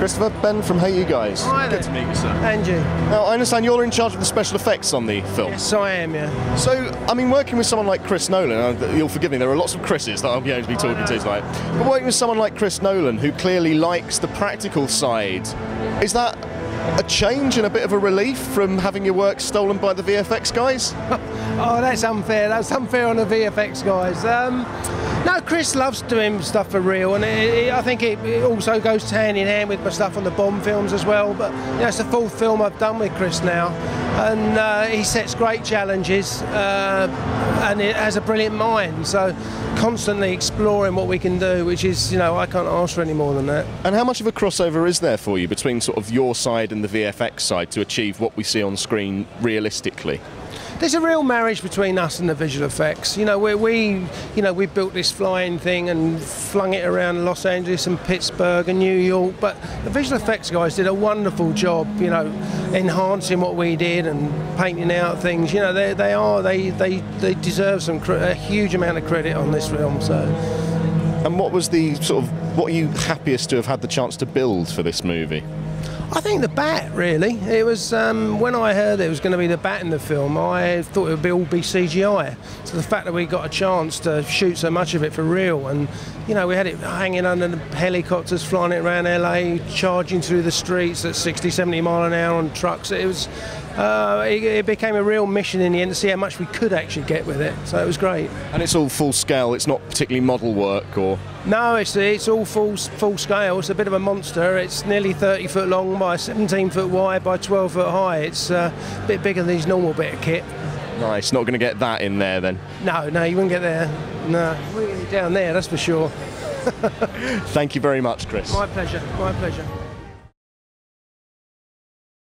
Christopher, Ben from Hey You Guys. Hi there. Good to meet you, sir. And you. Now, I understand you're in charge of the special effects on the film. Yes, I am, yeah. So, I mean, working with someone like Chris Nolan, you'll forgive me, there are lots of Chris's that I'll be able to be talking to tonight, but working with someone like Chris Nolan, who clearly likes the practical side, is that a change and a bit of a relief from having your work stolen by the VFX guys? Oh, that's unfair. That's unfair on the VFX guys. No, Chris loves doing stuff for real, and I think it also goes hand in hand with my stuff on the Bond films as well. But you know, it's the fourth film I've done with Chris now, and he sets great challenges, and it has a brilliant mind. So constantly exploring what we can do, which is, you know, I can't ask for any more than that. And how much of a crossover is there for you between sort of your side and the VFX side to achieve what we see on screen realistically? There's a real marriage between us and the visual effects. You know, we built this flying thing and flung it around Los Angeles and Pittsburgh and New York, but the visual effects guys did a wonderful job, you know, enhancing what we did and painting out things. You know, they deserve a huge amount of credit on this film. So. And what was the sort of, what are you happiest to have had the chance to build for this movie? I think the bat, really. It was when I heard it was going to be the bat in the film, I thought it would all be CGI. So the fact that we got a chance to shoot so much of it for real, and you know, we had it hanging under the helicopters, flying it around LA, charging through the streets at 60–70 miles an hour on trucks. It was, it became a real mission in the end to see how much we could actually get with it. So it was great. And it's all full scale. It's not particularly model work or. No, it's all full scale. It's a bit of a monster. It's nearly 30 foot long by 17 foot wide by 12 foot high. It's a bit bigger than his normal bit of kit. Nice. Not going to get that in there then. No, you wouldn't get there. No, we're down there, that's for sure. Thank you very much, Chris. My pleasure.